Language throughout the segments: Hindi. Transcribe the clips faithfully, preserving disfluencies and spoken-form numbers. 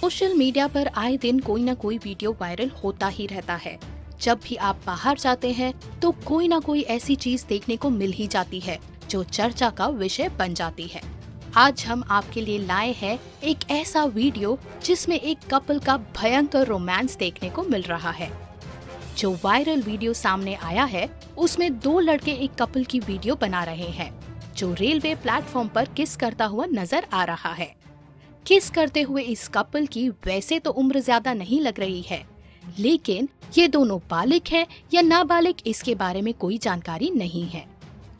सोशल मीडिया पर आए दिन कोई ना कोई वीडियो वायरल होता ही रहता है। जब भी आप बाहर जाते हैं तो कोई ना कोई ऐसी चीज देखने को मिल ही जाती है जो चर्चा का विषय बन जाती है। आज हम आपके लिए लाए हैं एक ऐसा वीडियो जिसमें एक कपल का भयंकर रोमांस देखने को मिल रहा है। जो वायरल वीडियो सामने आया है उसमें दो लड़के एक कपल की वीडियो बना रहे हैं जो रेलवे प्लेटफॉर्म पर किस करता हुआ नजर आ रहा है। किस करते हुए इस कपल की वैसे तो उम्र ज्यादा नहीं लग रही है, लेकिन ये दोनों बालिग हैं या नाबालिग इसके बारे में कोई जानकारी नहीं है।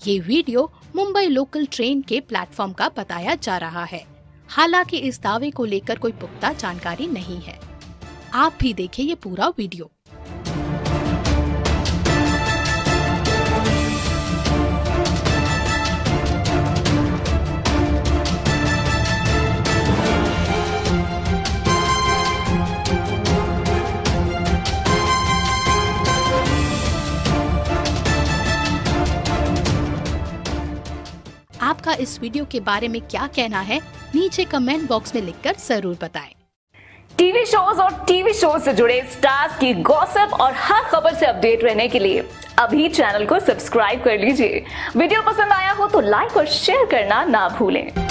ये वीडियो मुंबई लोकल ट्रेन के प्लेटफॉर्म का बताया जा रहा है, हालांकि इस दावे को लेकर कोई पुख्ता जानकारी नहीं है। आप भी देखें ये पूरा वीडियो। आपका इस वीडियो के बारे में क्या कहना है नीचे कमेंट बॉक्स में लिखकर जरूर बताएं। टीवी शोज और टीवी शोज से जुड़े स्टार्स की गॉसिप और हर खबर से अपडेट रहने के लिए अभी चैनल को सब्सक्राइब कर लीजिए। वीडियो पसंद आया हो तो लाइक और शेयर करना ना भूलें।